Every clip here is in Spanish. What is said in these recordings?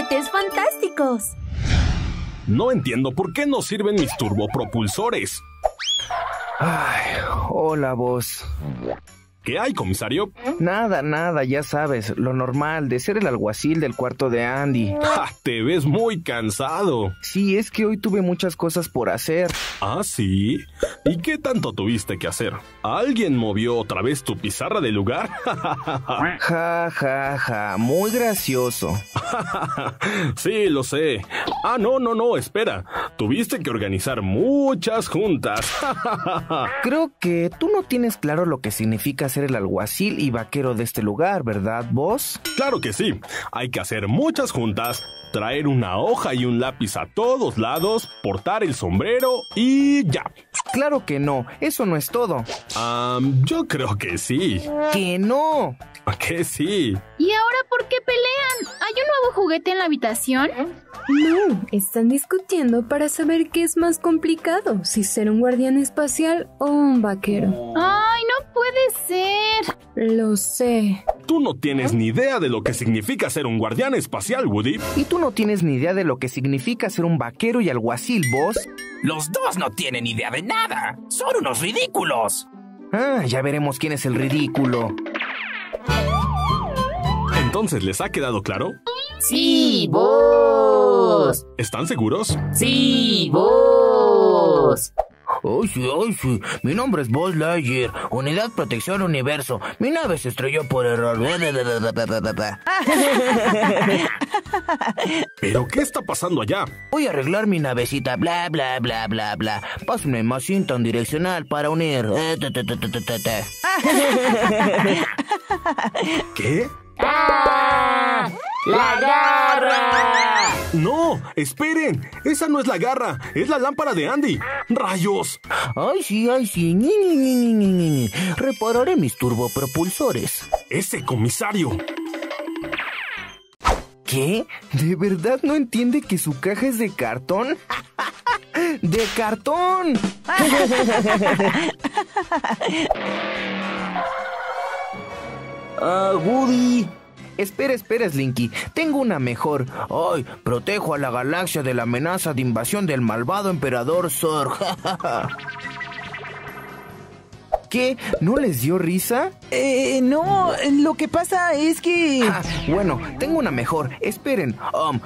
juguetes fantásticos. No entiendo por qué no sirven mis turbopropulsores. Ay, hola, Buzz. ¿Qué hay, comisario? Nada, ya sabes, lo normal de ser el alguacil del cuarto de Andy. ¡Ja! Te ves muy cansado. Sí, es que hoy tuve muchas cosas por hacer. ¿Ah, sí? ¿Y qué tanto tuviste que hacer? ¿Alguien movió otra vez tu pizarra del lugar? Ja, muy gracioso. Sí, lo sé. Ah, no, espera. Tuviste que organizar muchas juntas. Creo que tú no tienes claro lo que significa ser el alguacil y vaquero de este lugar, ¿verdad, Buzz? Claro que sí. Hay que hacer muchas juntas, traer una hoja y un lápiz a todos lados, portar el sombrero y ya. Claro que no, eso no es todo. Yo creo que sí. ¡Que no! ¡Que sí! ¿Y ahora por qué pelean? ¿Hay un nuevo juguete en la habitación? No, están discutiendo para saber qué es más complicado, si ser un guardián espacial o un vaquero. ¡Ay, no puede ser! Lo sé. Tú no tienes ni idea de lo que significa ser un guardián espacial, Woody. Y tú no tienes ni idea de lo que significa ser un vaquero y alguacil, Buzz. Los dos no tienen idea de nada. Son unos ridículos. Ah, ya veremos quién es el ridículo. Entonces, ¿les ha quedado claro? Sí, Buzz. ¿Están seguros? Sí, Buzz. ¡Ay, sí! Mi nombre es Buzz Lightyear, Unidad Protección Universo. Mi nave se estrelló por error. ¿Pero qué está pasando allá? Voy a arreglar mi navecita, bla. Pásenme más cinta direccional para unir. ¿Qué? ¡Ah! ¡La garra! ¡No! ¡Esperen! ¡Esa no es la garra! ¡Es la lámpara de Andy! ¡Rayos! ¡Ay, sí! ¡Ni! Repararé mis turbopropulsores. ¡Ese comisario! ¿Qué? ¿De verdad no entiende que su caja es de cartón? ¡De cartón! ¡Ah, Woody! Espera, Slinky. Tengo una mejor. ¡Ay! Protejo a la galaxia de la amenaza de invasión del malvado emperador Zorg. ¿Qué? ¿No les dio risa? No. Lo que pasa es que... bueno, tengo una mejor. Esperen.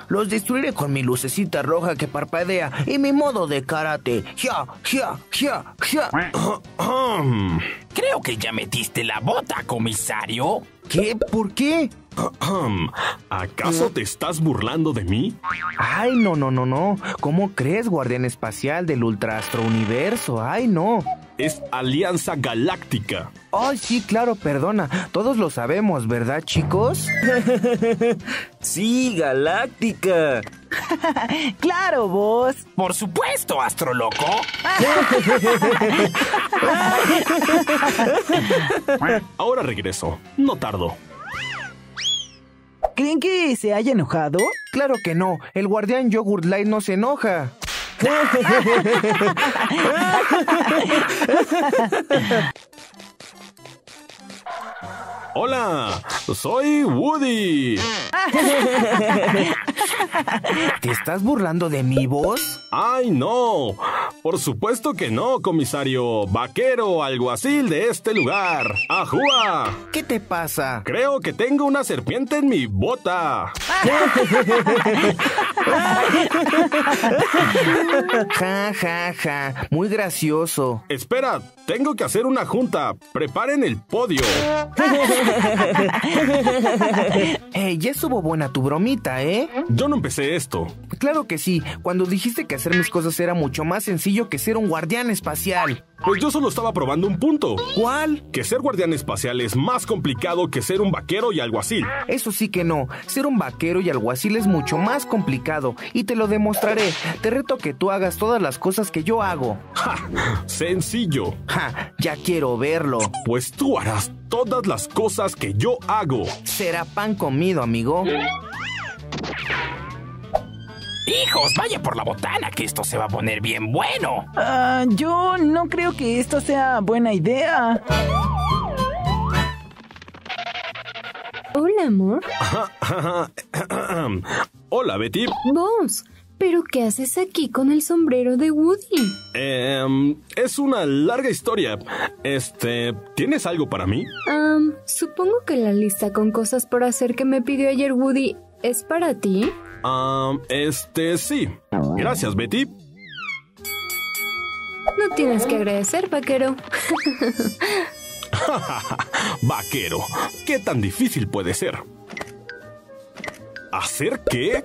Los destruiré con mi lucecita roja que parpadea y mi modo de karate. ¡Ya! Creo que ya metiste la bota, comisario. ¿Qué? ¿Por qué? ¿Acaso te estás burlando de mí? Ay, no. ¿Cómo crees, guardián espacial del ultraastrouniverso? Ay, no. Es Alianza Galáctica. Ay, sí, claro, perdona. Todos lo sabemos, ¿verdad, chicos? Sí, Galáctica. Claro, vos. Por supuesto, astroloco. Ahora regreso. No tardo. ¿Creen que se haya enojado? Claro que no. El guardián Yogurt Light no se enoja. Hola, soy Woody. ¿Te estás burlando de mi voz? ¡Ay, no! Por supuesto que no, comisario. Vaquero, alguacil de este lugar. ¡Ajúa! ¿Qué te pasa? Creo que tengo una serpiente en mi bota. Ja. Muy gracioso. Espera, tengo que hacer una junta. Preparen el podio. Ya estuvo buena tu bromita, ¿eh? Yo no empecé esto. Claro que sí. Cuando dijiste que hacer mis cosas era mucho más sencillo que ser un guardián espacial. Pues yo solo estaba probando un punto. ¿Cuál? Que ser guardián espacial es más complicado que ser un vaquero y alguacil. Eso sí que no. Ser un vaquero y alguacil es mucho más complicado. Y te lo demostraré. Te reto que tú hagas todas las cosas que yo hago. ¡Ja! ¡Sencillo! ¡Ja! Ya quiero verlo. Pues tú harás todas las cosas que yo hago. Será pan comido, amigo. ¡Hijos, vaya por la botana, que esto se va a poner bien bueno! Yo no creo que esto sea buena idea. Hola, amor. Hola, Betty. Buzz, ¿pero qué haces aquí con el sombrero de Woody? Es una larga historia. ¿Tienes algo para mí? Supongo que la lista con cosas por hacer que me pidió ayer Woody es para ti. Sí. Gracias, Betty. No tienes que agradecer, vaquero. Vaquero, ¿qué tan difícil puede ser? ¿Hacer qué?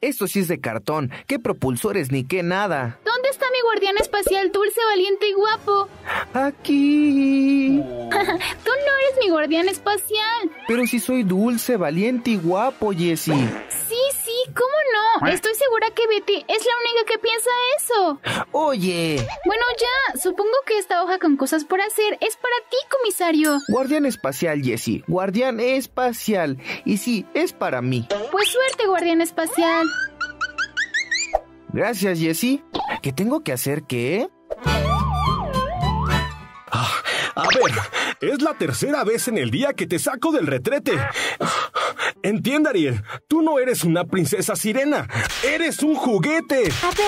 Eso sí es de cartón. ¿Qué propulsores ni qué nada? ¿Dónde está mi guardián espacial dulce, valiente y guapo? Aquí. Tú no eres mi guardián espacial. Pero sí soy dulce, valiente y guapo, Jessie. Sí, ¿cómo no? Estoy segura que Betty es la única que piensa eso. Oye. Bueno, ya. Supongo que esta hoja con cosas por hacer es para ti, comisario. Guardián espacial, Jessie. Guardián espacial. Y sí, es para mí. Pues suerte, guardián espacial. Gracias, Jessie. ¿Qué tengo que hacer qué? A ver, es la tercera vez en el día que te saco del retrete. Entiende, Ariel, tú no eres una princesa sirena, eres un juguete.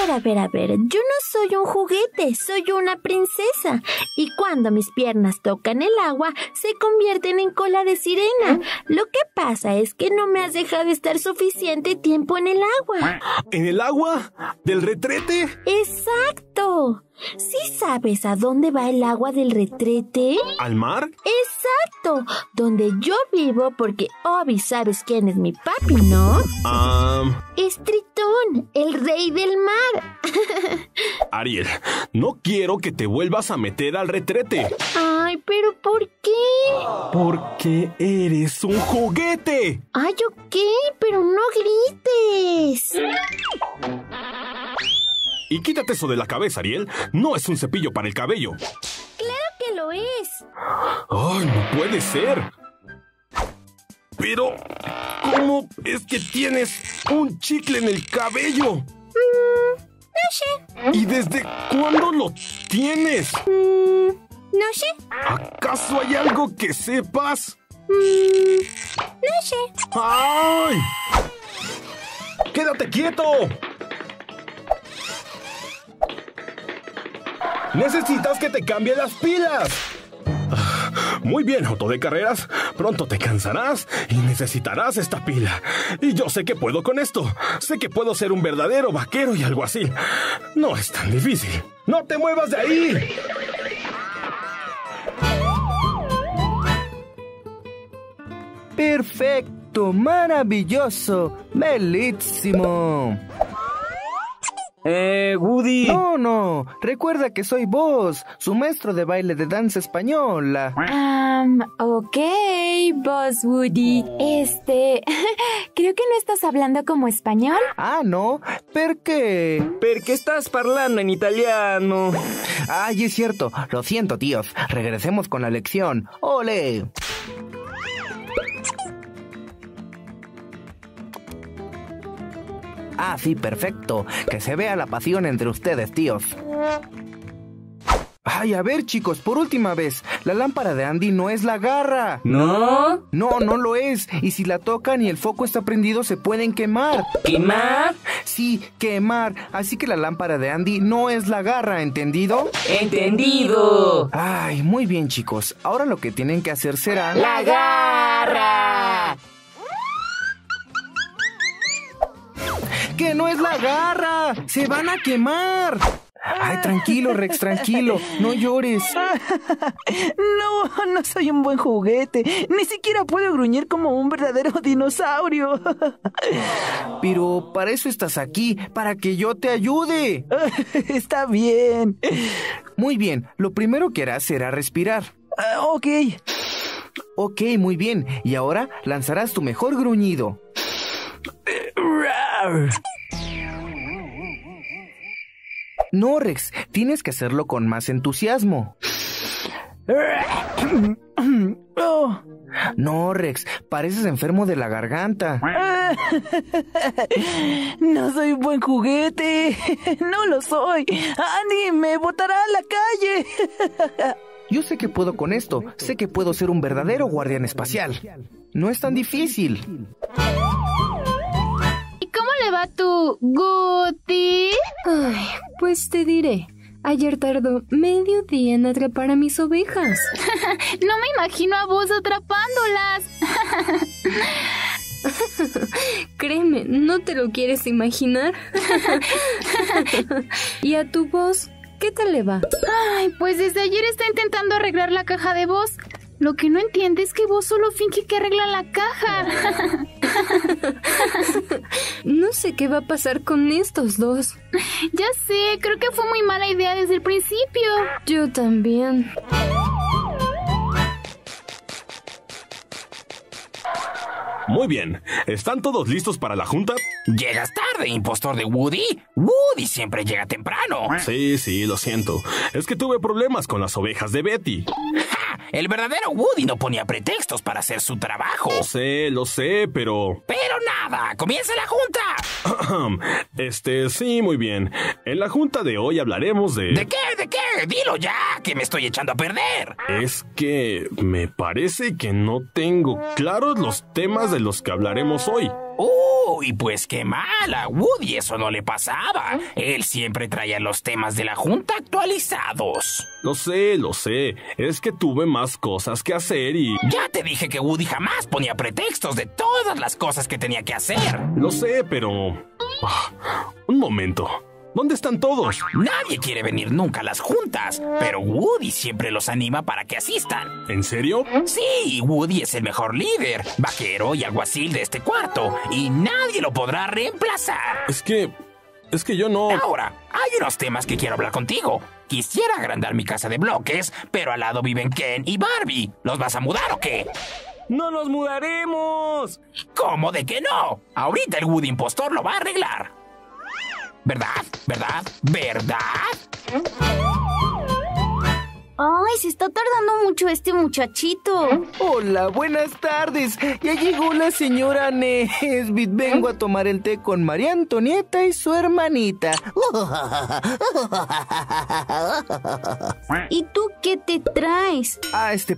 A ver, yo no soy un juguete, soy una princesa. Y cuando mis piernas tocan el agua, se convierten en cola de sirena. Lo que pasa es que no me has dejado estar suficiente tiempo en el agua. ¿En el agua? ¿Del retrete? ¡Exacto! ¿Sí sabes a dónde va el agua del retrete? ¿Al mar? ¡Exacto! Donde yo vivo porque, Obi, ¿sabes quién es mi papi, no? Es Tritón, el rey del mar. Ariel, no quiero que te vuelvas a meter al retrete. Ay, ¿pero por qué? Porque eres un juguete. Ay, ok, pero no grites. Y quítate eso de la cabeza, Ariel. No es un cepillo para el cabello. ¡Claro que lo es! ¡Ay, no puede ser! Pero, ¿cómo es que tienes un chicle en el cabello? No sé. ¿Y desde cuándo lo tienes? No sé. ¿Acaso hay algo que sepas? No sé. ¡Ay! ¡Quédate quieto! ¡Necesitas que te cambie las pilas! Muy bien, Otto de Carreras. Pronto te cansarás y necesitarás esta pila. Y yo sé que puedo con esto. Sé que puedo ser un verdadero vaquero y alguacil. No es tan difícil. ¡No te muevas de ahí! ¡Perfecto! ¡Maravilloso! ¡Belísimo! Woody. No, recuerda que soy Buzz, su maestro de baile de danza española. Ok, Buzz Woody. Creo que no estás hablando como español. Ah, no, ¿per qué? Porque estás parlando en italiano. Ay, es cierto, lo siento, tíos. Regresemos con la lección. ¡Ole! Ah, sí, perfecto. Que se vea la pasión entre ustedes, tíos. Ay, a ver, chicos, por última vez. La lámpara de Andy no es la garra. ¿No? No lo es. Y si la tocan y el foco está prendido, se pueden quemar. ¿Quemar? Sí, quemar. Así que la lámpara de Andy no es la garra, ¿entendido? ¡Entendido! Ay, muy bien, chicos. Ahora lo que tienen que hacer será... ¡La garra! ¡Que no es la garra! ¡Se van a quemar! Ay, tranquilo, Rex, tranquilo. No llores. No soy un buen juguete. Ni siquiera puedo gruñir como un verdadero dinosaurio. Pero para eso estás aquí, para que yo te ayude. Está bien. Muy bien, lo primero que harás será respirar. Ok, muy bien. Y ahora lanzarás tu mejor gruñido. No, Rex, tienes que hacerlo con más entusiasmo. No, Rex, pareces enfermo de la garganta. No soy buen juguete. No lo soy. Andy, me botará a la calle. Yo sé que puedo con esto. Sé que puedo ser un verdadero guardián espacial. No es tan difícil. ¿Y cómo le va tu Guti? Ay, pues te diré. Ayer tardó medio día en atrapar a mis ovejas. No me imagino a vos atrapándolas. Créeme, no te lo quieres imaginar. ¿Y a tu voz? ¿Qué tal le va? Ay, pues desde ayer está intentando arreglar la caja de voz. Lo que no entiende es que vos solo finge que arregla la caja. No sé qué va a pasar con estos dos. Ya sé, creo que fue muy mala idea desde el principio. Yo también. Muy bien, ¿están todos listos para la junta? Llegas tarde, impostor de Woody. Woody siempre llega temprano. Sí, lo siento. Es que tuve problemas con las ovejas de Betty. ¡Ja! El verdadero Woody no ponía pretextos para hacer su trabajo. Lo sé, pero... ¡Pero nada! ¡Comienza la junta! Sí, muy bien. En la junta de hoy hablaremos de... ¿De qué? ¿De qué? ¡Dilo ya! ¡Que me estoy echando a perder! Es que me parece que no tengo claros los temas de los que hablaremos hoy. ¡Uy, pues qué mal! A Woody eso no le pasaba. Él siempre traía los temas de la junta actualizados. Lo sé. Es que tuve más cosas que hacer y... Ya te dije que Woody jamás ponía pretextos de todas las cosas que tenía que hacer. Lo sé, pero... un momento. ¿Dónde están todos? Nadie quiere venir nunca a las juntas, pero Woody siempre los anima para que asistan. ¿En serio? Sí, Woody es el mejor líder, vaquero y alguacil de este cuarto, y nadie lo podrá reemplazar. Es que yo no... Ahora, hay unos temas que quiero hablar contigo. Quisiera agrandar mi casa de bloques, pero al lado viven Ken y Barbie. ¿Los vas a mudar o qué? ¡No nos mudaremos! ¿Cómo de que no? Ahorita el Woody impostor lo va a arreglar. ¿Verdad? Ay, se está tardando mucho este muchachito. Hola, buenas tardes. Ya llegó la señora Nesbitt. Vengo a tomar el té con María Antonieta y su hermanita. ¿Y tú qué te traes?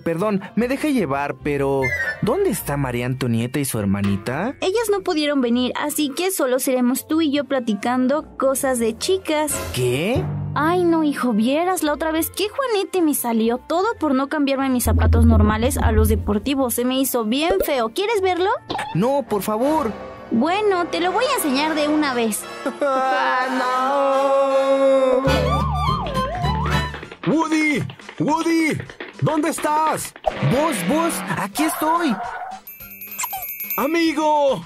Perdón, me dejé llevar, pero... ¿Dónde está María Antonieta y su hermanita? Ellas no pudieron venir, así que solo seremos tú y yo platicando cosas de chicas. ¿Qué? Ay, no, hijo, vieras la otra vez que Juanete me salió. Todo por no cambiarme mis zapatos normales a los deportivos. Se me hizo bien feo. ¿Quieres verlo? No, por favor. Bueno, te lo voy a enseñar de una vez. ¡Ah, no! ¡Woody! ¿Dónde estás? ¡Vos! ¡Aquí estoy! ¡Amigo!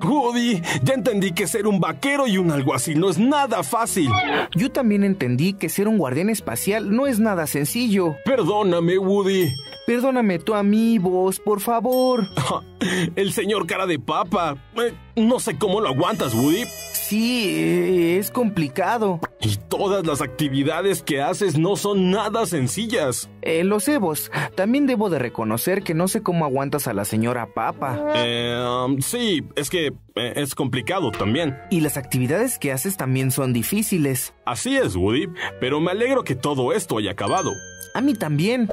Woody, ya entendí que ser un vaquero y un alguacil no es nada fácil. Yo también entendí que ser un guardián espacial no es nada sencillo. Perdóname, Woody. Perdóname tú a mí, Buzz, por favor. El señor cara de papa. No sé cómo lo aguantas, Woody. Sí, es complicado. Y todas las actividades que haces no son nada sencillas. Lo sé, Buzz. También debo de reconocer que no sé cómo aguantas a la señora papa. Sí, es que es complicado también. Y las actividades que haces también son difíciles. Así es, Woody, pero me alegro que todo esto haya acabado. A mí también.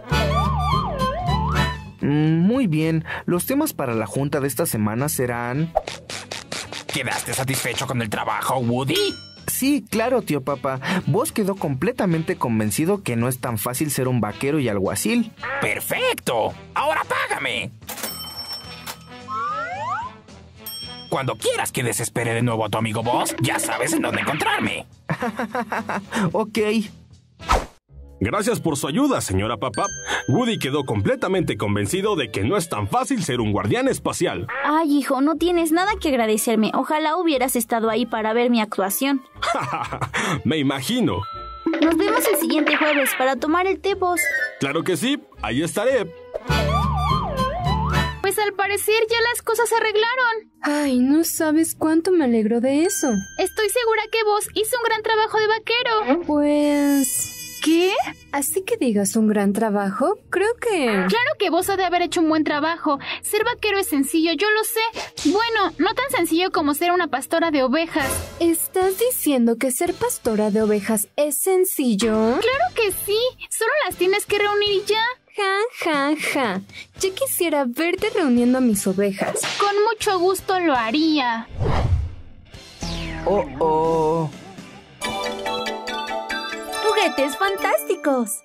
Muy bien, los temas para la junta de esta semana serán... ¿Quedaste satisfecho con el trabajo, Woody? Sí, claro, tío papá. Buzz quedó completamente convencido que no es tan fácil ser un vaquero y alguacil. ¡Perfecto! ¡Ahora págame! Cuando quieras que desespere de nuevo a tu amigo Buzz, ya sabes en dónde encontrarme. Ok. Gracias por su ayuda, señora Papá. Woody quedó completamente convencido de que no es tan fácil ser un guardián espacial. Ay, hijo, no tienes nada que agradecerme. Ojalá hubieras estado ahí para ver mi actuación. Me imagino. Nos vemos el siguiente jueves para tomar el té, Buzz. Claro que sí, ahí estaré. Pues al parecer ya las cosas se arreglaron. Ay, no sabes cuánto me alegro de eso. Estoy segura que Buzz hizo un gran trabajo de vaquero. Pues... ¿Qué? Así que digas un gran trabajo, creo que... Claro que vos has de haber hecho un buen trabajo. Ser vaquero es sencillo, yo lo sé. Bueno, no tan sencillo como ser una pastora de ovejas. ¿Estás diciendo que ser pastora de ovejas es sencillo? ¡Claro que sí! Solo las tienes que reunir y ya. Ja, ja, ja. Ya quisiera verte reuniendo a mis ovejas. Con mucho gusto lo haría. ¡Oh, oh! ¡Juguetes fantásticos!